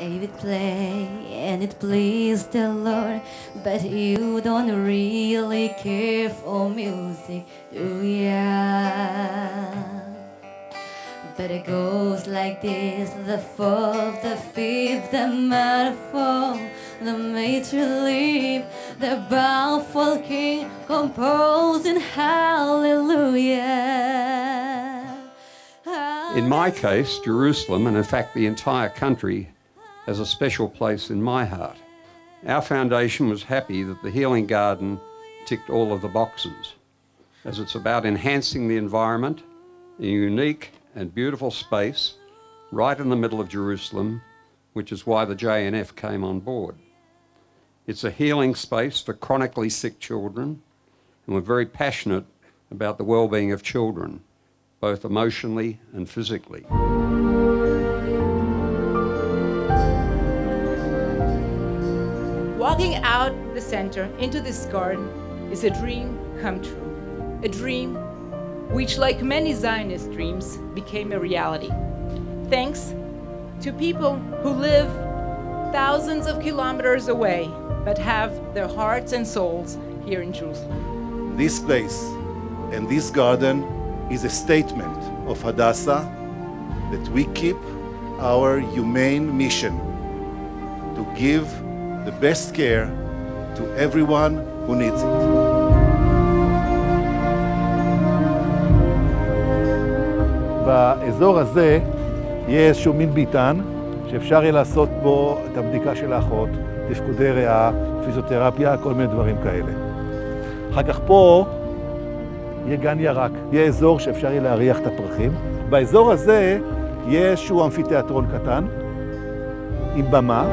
David played and it pleased the Lord, but you don't really care for music, do ya? But it goes like this: the fourth, the fifth, the mother fall, the matron leave, the bowful king composing hallelujah. In my case, Jerusalem, and in fact the entire country, has a special place in my heart. Our foundation was happy that the Healing Garden ticked all of the boxes, as it's about enhancing the environment, a unique and beautiful space right in the middle of Jerusalem, which is why the JNF came on board. It's a healing space for chronically sick children, and we're very passionate about the well-being of children, both emotionally and physically. Walking out the center into this garden is a dream come true, a dream which, like many Zionist dreams, became a reality, thanks to people who live thousands of kilometers away but have their hearts and souls here in Jerusalem. This place and this garden is a statement of Hadassah that we keep our humane mission to give the best care to everyone who needs it. באזור הזה יהיה איזשהו מין ביתן שאפשר יהיה לעשות בו את הבדיקה של האחות, תפקודי ריאה, פיזיותרפיה, כל מיני דברים כאלה. אחר כך פה יהיה גן ירק, יהיה אזור שאפשר יהיה להריח את הפרחים. באזור הזה יהיה איזשהו אמפיתיאטרון קטן עם במה.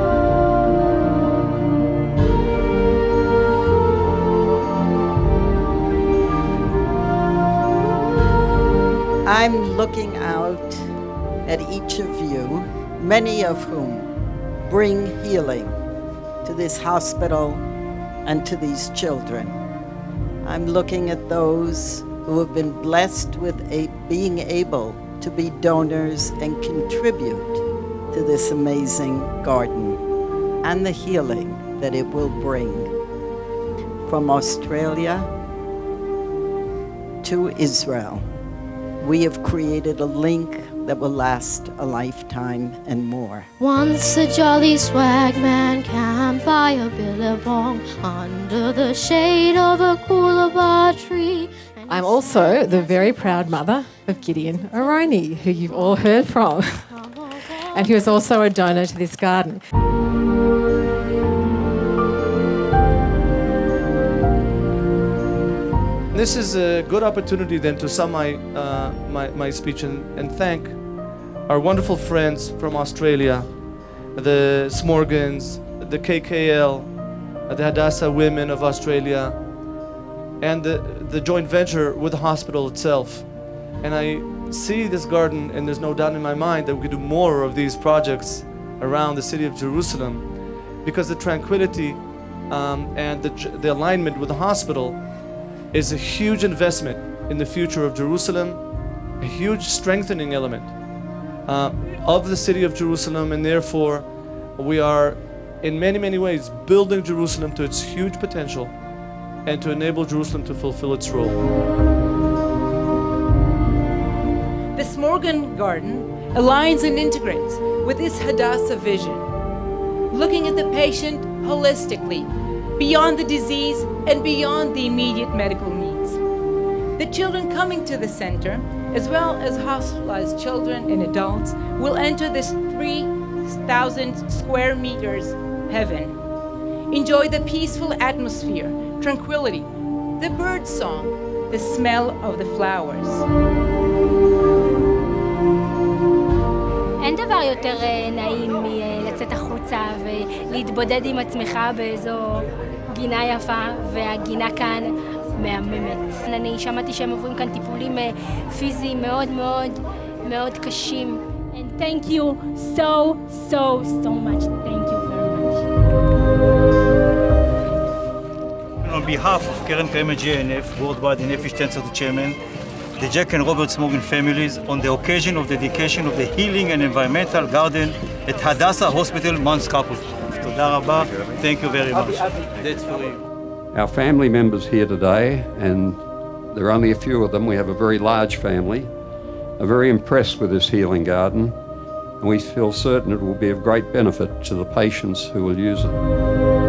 I'm looking out at each of you, many of whom bring healing to this hospital and to these children. I'm looking at those who have been blessed with being able to be donors and contribute to this amazing garden and the healing that it will bring. From Australia to Israel, we have created a link that will last a lifetime and more. Once a jolly swag man camped by a billabong under the shade of a coolabah tree. I'm also the very proud mother of Gideon Aroney, who you've all heard from, and who is also a donor to this garden. This is a good opportunity then to sum my speech and thank our wonderful friends from Australia, the Smorgons, the KKL, the Hadassah Women of Australia, and the joint venture with the hospital itself. And I see this garden, and there's no doubt in my mind that we could do more of these projects around the city of Jerusalem, because the tranquility and the alignment with the hospital is a huge investment in the future of Jerusalem, a huge strengthening element of the city of Jerusalem, and therefore we are in many, many ways building Jerusalem to its huge potential and to enable Jerusalem to fulfill its role. The Smorgon Garden aligns and integrates with this Hadassah vision, looking at the patient holistically, beyond the disease and beyond the immediate medical needs. The children coming to the center, as well as hospitalized children and adults, will enter this 3,000 square meters heaven. Enjoy the peaceful atmosphere, tranquility, the bird song, the smell of the flowers. אין דבר יותר נעים מלצאת החוצה ולהתבודד עם עצמך באיזו גינה יפה, והגינה כאן מהממת. אני שמעתי שהם עוברים כאן טיפולים פיזיים מאוד מאוד מאוד קשים. And thank you so, so, so much. Thank you very much. On behalf of Keren Kayemet JNF, Worldwide and Nefesh Tenser, the chairman, the Jack and Robert Smorgon Families, on the occasion of the dedication of the Healing and Environmental Garden at Hadassah Hospital, Mons Kapoor. Toda rabba. Thank you very much. That's for you. Our family members here today, and there are only a few of them. We have a very large family. Are very impressed with this healing garden, and we feel certain it will be of great benefit to the patients who will use it.